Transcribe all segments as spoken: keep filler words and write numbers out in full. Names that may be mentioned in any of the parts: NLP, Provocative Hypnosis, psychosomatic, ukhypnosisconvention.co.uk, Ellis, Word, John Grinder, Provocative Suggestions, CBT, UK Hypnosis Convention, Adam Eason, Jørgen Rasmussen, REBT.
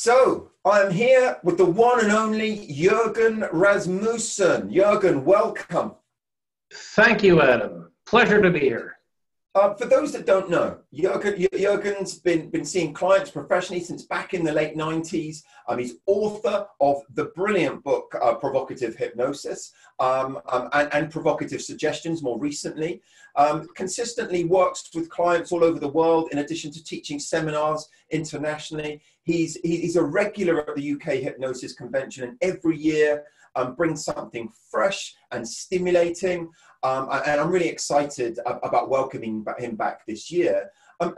So I am here with the one and only Jørgen Rasmussen. Jørgen, welcome. Thank you, Adam. Pleasure to be here. Uh, for those that don't know, Jørgen, Jørgen's been, been seeing clients professionally since back in the late nineties. Um, he's author of the brilliant book, uh, Provocative Hypnosis, um, um, and, and Provocative Suggestions more recently. Um, consistently works with clients all over the world in addition to teaching seminars internationally. He's, he's a regular at the U K Hypnosis Convention, and every year um, brings something fresh and stimulating. Um, and I'm really excited about welcoming him back this year. Um,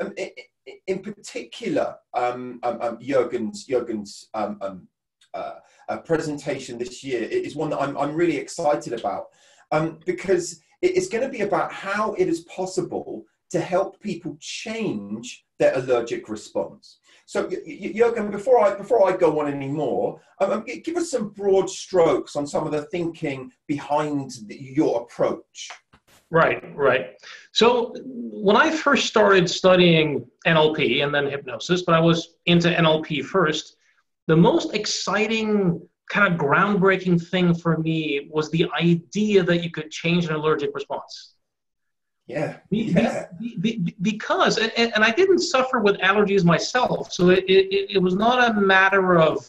in particular, um, um, Jørgen's, Jørgen's um, um, uh, uh, presentation this year is one that I'm, I'm really excited about, um, because it's going to be about how it is possible to help people change their allergic response. So, Jørgen, before I, before I go on any more, um, give us some broad strokes on some of the thinking behind the, your approach. Right, right. So when I first started studying N L P and then hypnosis, but I was into N L P first, the most exciting kind of groundbreaking thing for me was the idea that you could change an allergic response. Yeah, yeah. Because, and I didn't suffer with allergies myself, so it, it, it was not a matter of,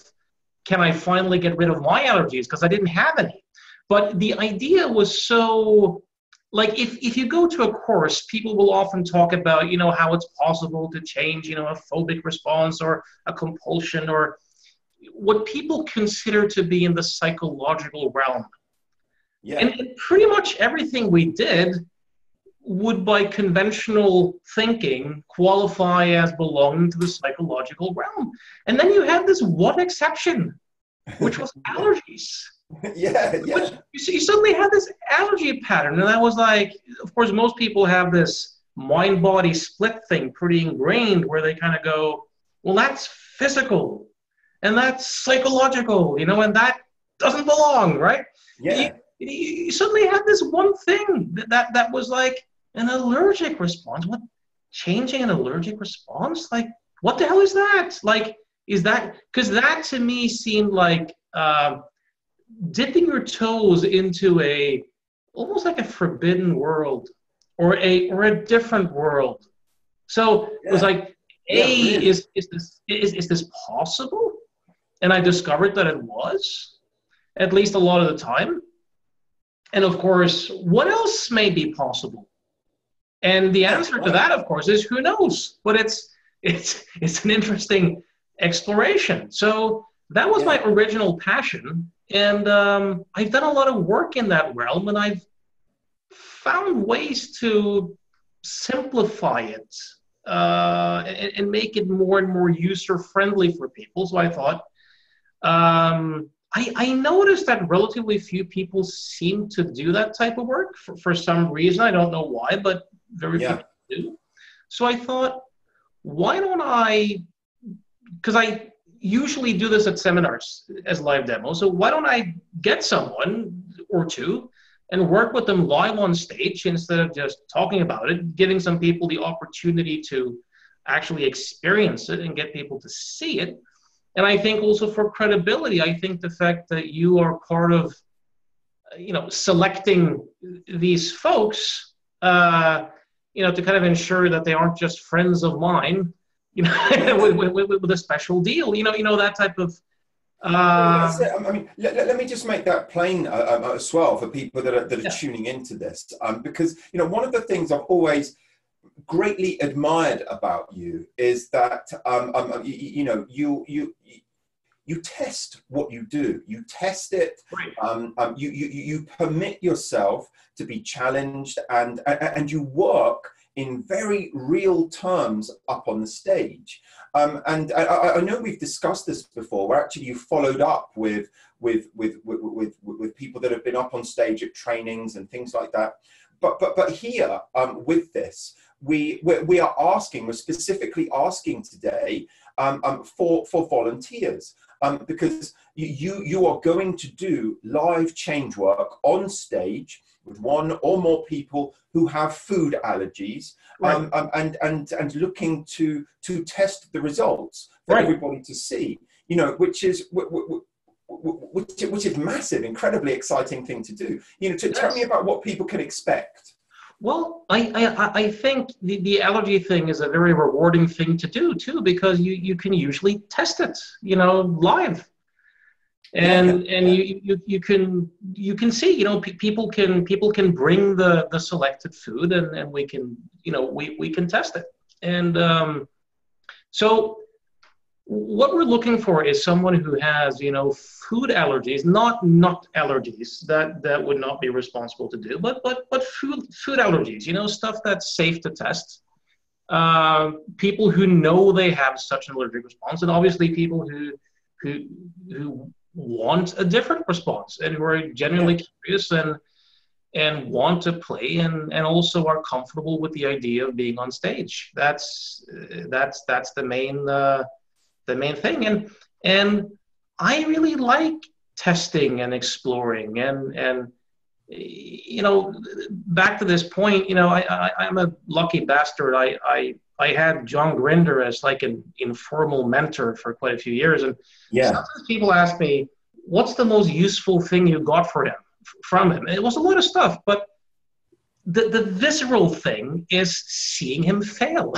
can I finally get rid of my allergies, because I didn't have any. But the idea was so, like, if, if you go to a course, people will often talk about, you know, how it's possible to change, you know, a phobic response or a compulsion or what people consider to be in the psychological realm. Yeah. And pretty much everything we did would, by conventional thinking, qualify as belonging to the psychological realm. And then you had this one exception, which was allergies. Yeah, yeah. Which, you suddenly had this allergy pattern, and I was like, of course, most people have this mind-body split thing pretty ingrained where they kind of go, well, that's physical, and that's psychological, you know, and that doesn't belong, right? Yeah. You, you suddenly had this one thing that, that, that was like, an allergic response? What? Changing an allergic response? Like, what the hell is that? Like, is that, because that to me seemed like uh, dipping your toes into a, almost like a forbidden world or a, or a different world. So yeah. It was like, yeah, A, really. is, is, this, is, is this possible? And I discovered that it was, at least a lot of the time. And of course, what else may be possible? And the answer to that, of course, is who knows? But it's, it's, it's an interesting exploration. So that was yeah. my original passion. And um, I've done a lot of work in that realm, and I've found ways to simplify it uh, and, and make it more and more user-friendly for people. So I thought, um, I, I noticed that relatively few people seem to do that type of work for, for some reason. I don't know why, but very few people do. So I thought, why don't I, because I usually do this at seminars as live demos, so why don't I get someone or two and work with them live on stage instead of just talking about it, giving some people the opportunity to actually experience it and get people to see it. And I think also for credibility, I think the fact that you are part of, you know, selecting these folks, uh, you know, to kind of ensure that they aren't just friends of mine, you know, with, with, with a special deal, you know, you know, that type of. Uh... I mean, let, let me just make that plain uh, as well for people that are, that are yeah. tuning into this, um, because, you know, one of the things I've always greatly admired about you is that, um, um, you, you know, you, you, you test what you do, you test it, right. um, um, you, you, you permit yourself to be challenged, and, and you work in very real terms up on the stage. Um, and I, I know we've discussed this before, where actually you followed up with, with, with, with, with, with people that have been up on stage at trainings and things like that. But, but, but here, um, with this, we, we, we are asking, we're specifically asking today um, um, for, for volunteers, um, because you, you are going to do live change work on stage with one or more people who have food allergies, right. um, um, and, and, and looking to, to test the results for right. everybody to see. you know, which is which, which is massive, incredibly exciting thing to do. You know, to tell me about what people can expect. Well, I, I, I think the, the allergy thing is a very rewarding thing to do, too, because you, you can usually test it, you know, live. And, yeah, and yeah. You, you, you can, you can see, you know, pe people can, people can bring the, the selected food and, and we can, you know, we, we can test it. And um, so what we're looking for is someone who has, you know, food allergies, not nut allergies that, that would not be responsible to do, but, but, but food, food allergies, you know, stuff that's safe to test. Uh, people who know they have such an allergic response, and obviously people who, who, who, want a different response and who are genuinely yeah. curious and and want to play and and also are comfortable with the idea of being on stage. That's that's that's the main uh, the main thing. And and I really like testing and exploring and and you know, back to this point, you know, I, I I'm a lucky bastard. I I I had John Grinder as like an informal mentor for quite a few years. And yeah. sometimes people ask me, what's the most useful thing you got for him, from him? And it was a lot of stuff, but the, the visceral thing is seeing him fail.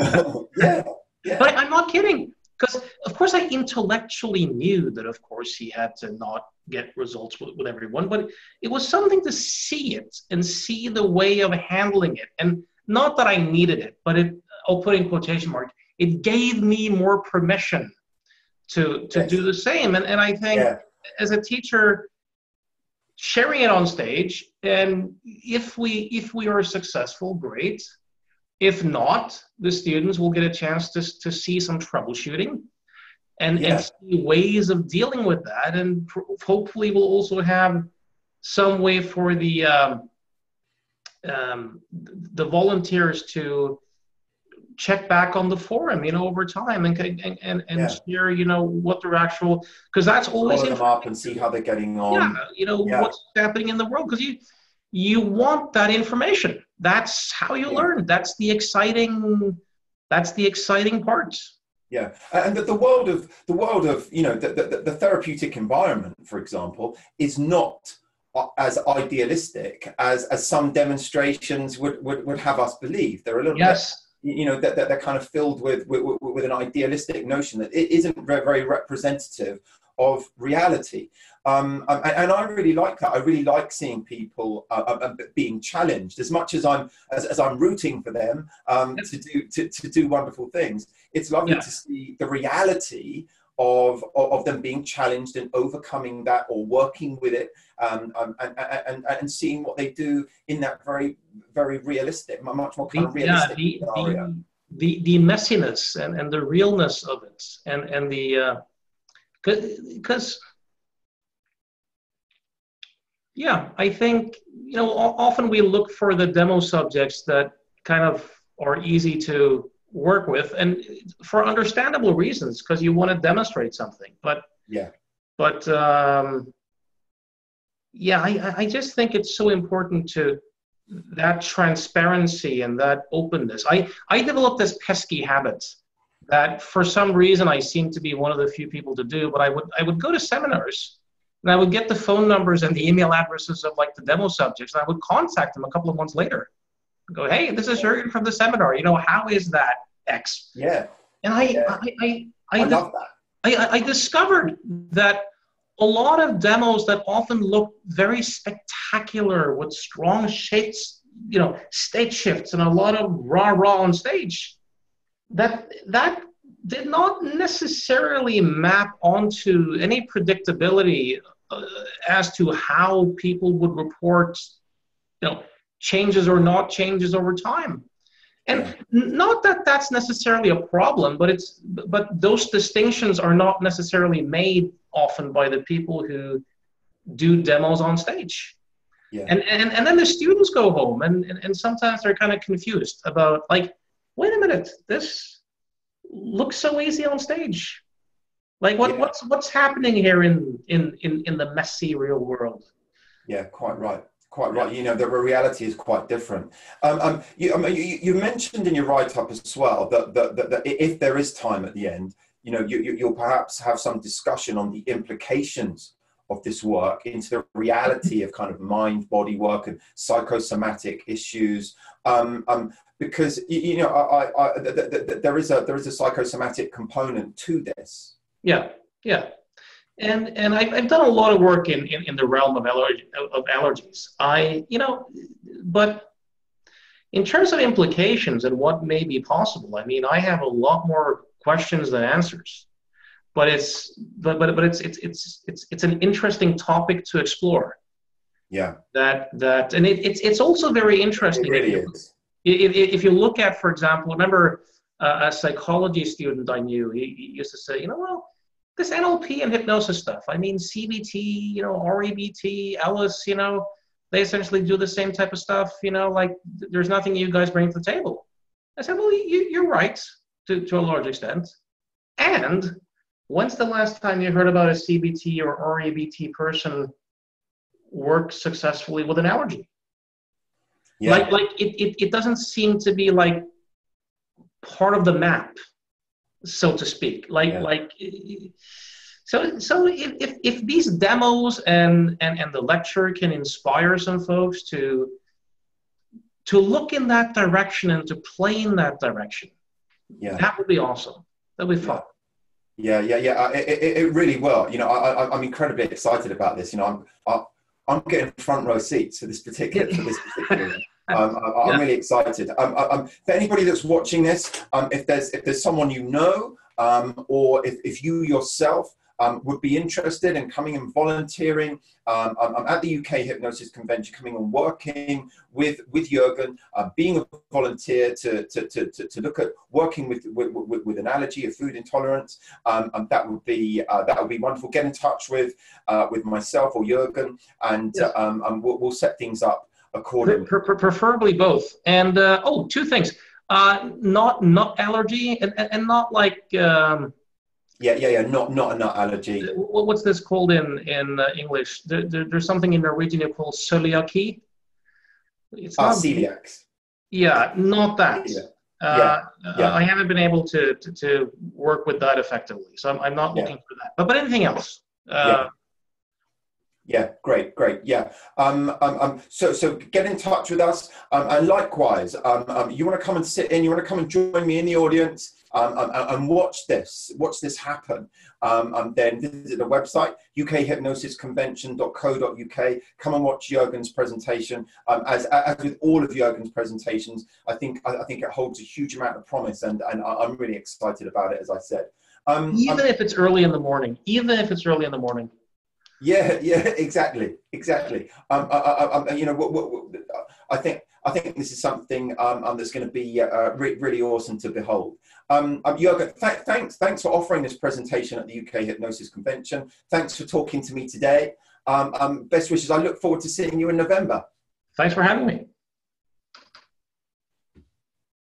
oh, yeah, yeah. But I'm not kidding. Because of course I intellectually knew that of course he had to not get results with, with everyone, but it was something to see it and see the way of handling it. And not that I needed it, but it, I'll put in quotation marks, it gave me more permission to, to yes. do the same. And, and I think yeah. as a teacher, sharing it on stage, and if we, if we are successful, great. If not, the students will get a chance to, to see some troubleshooting and, yeah. and see ways of dealing with that. And hopefully we'll also have some way for the... Um, Um, the volunteers to check back on the forum, you know, over time and and and, and yeah. share, you know, what their actual, because that's always follow them up and see how they're getting on. Yeah, you know yeah. what's happening in the world, because you you want that information. That's how you yeah. learn. That's the exciting. That's the exciting part. Yeah, and that the world of the world of you know the, the the therapeutic environment, for example, is not as idealistic as, as some demonstrations would, would, would have us believe. They're a little yes. bit, you know, that they're, they're kind of filled with, with, with an idealistic notion that it isn't very, very representative of reality. Um, and, and I really like that. I really like seeing people uh, being challenged as much as I'm, as, as I'm rooting for them um, yes. to, do, to, to do wonderful things. It's lovely yeah. to see the reality Of, of them being challenged and overcoming that or working with it um, um, and, and, and seeing what they do in that very, very realistic, much more kind of realistic yeah, the, scenario. The, the, the messiness and, and the realness of it and, and the, because, uh, yeah, I think, you know, often we look for the demo subjects that kind of are easy to work with, and for understandable reasons, because you want to demonstrate something. But yeah, but um, yeah, I, I just think it's so important to that transparency and that openness. I I developed this pesky habit that for some reason I seem to be one of the few people to do. But I would I would go to seminars and I would get the phone numbers and the email addresses of like the demo subjects, and I would contact them a couple of months later. Go, hey, this is Jørgen from the seminar. You know, how is that X? Yeah. And I, yeah. I, I, I, I, love that. I, I discovered that a lot of demos that often look very spectacular with strong shapes, you know, stage shifts and a lot of rah rah on stage, that that did not necessarily map onto any predictability uh, as to how people would report, you know, changes or not changes over time. And not that that's necessarily a problem, but it's but those distinctions are not necessarily made often by the people who do demos on stage. Yeah. And, and and then the students go home and, and, and sometimes they're kind of confused about like, wait a minute, this looks so easy on stage. Like what, yeah. what's what's happening here in, in, in, in the messy real world? Yeah, quite right. Quite right. You know, the reality is quite different. Um, um, you, um, you, you mentioned in your write-up as well that, that, that, that if there is time at the end, you know, you, you, you'll perhaps have some discussion on the implications of this work into the reality of kind of mind body work and psychosomatic issues, um, um, because you, you know I, I, th th th there is a there is a psychosomatic component to this. Yeah, yeah, and and I've, I've done a lot of work in in, in the realm of allergy, of allergies. I you know, but. In terms of implications and what may be possible, I mean, I have a lot more questions than answers, but it's but but, but it's, it's it's it's it's an interesting topic to explore. Yeah. That that and it, it's it's also very interesting. It really if, you, is. If, if you look at, for example, remember uh, a psychology student I knew, he, he used to say, you know, well, this N L P and hypnosis stuff. I mean, C B T, you know, R E B T, Ellis, you know. They essentially do the same type of stuff, you know, like there's nothing you guys bring to the table. I said, well, you, you're right to, to a large extent. And when's the last time you heard about a C B T or R E B T person work successfully with an allergy? Yeah. Like, like it, it, it doesn't seem to be like part of the map, so to speak. Like, yeah. like. So, so if, if, if these demos and, and, and the lecture can inspire some folks to, to look in that direction and to play in that direction, yeah. that would be awesome. That would be fun. Yeah, yeah, yeah. Uh, it, it, it really will. You know, I, I, I'm incredibly excited about this. You know, I'm, I, I'm getting front row seats for this particular, for this particular Um, I, I'm yeah. really excited. Um, I, um, for anybody that's watching this, um, if, there's, if there's someone you know, um, or if, if you yourself, Um, would be interested in coming and volunteering. Um, I'm, I'm at the U K Hypnosis Convention, coming and working with, with Jørgen, uh, being a volunteer to, to, to, to look at working with, with, with, with an allergy, a food intolerance. Um, and that would be, uh, that would be wonderful. Get in touch with, uh, with myself or Jørgen, and, yes. um, and we'll, we'll set things up accordingly. Pre pre preferably both. And, uh, oh, two things. Uh, not, not allergy and, and not like... Um, Yeah, yeah, yeah. Not, not a nut allergy. What's this called in in uh, English? There, there, there's something in Norwegian called celiacy. It's not uh, celiacs. Yeah, not that. Yeah. Uh, yeah. Yeah. I haven't been able to, to to work with that effectively, so I'm I'm not looking yeah. for that. But but anything else? Uh, yeah. Yeah, great, great. Yeah. Um, um, um, so, so get in touch with us. Um, and likewise, um, um, you want to come and sit in, you want to come and join me in the audience um, um, and watch this, watch this happen. Um, um, then visit the website, U K hypnosis convention dot co dot U K. Come and watch Jørgen's presentation. Um, as, as with all of Jørgen's presentations, I think, I think it holds a huge amount of promise, and, and I'm really excited about it, as I said. Um, even um, if it's early in the morning, even if it's early in the morning. Yeah, yeah, exactly, exactly. Um, I, I, I, you know, what, what, what, I think I think this is something um, um, that's going to be uh, re really awesome to behold. Um, Jørgen, th thanks, thanks for offering this presentation at the U K Hypnosis Convention. Thanks for talking to me today. Um, um, best wishes. I look forward to seeing you in November. Thanks for having me.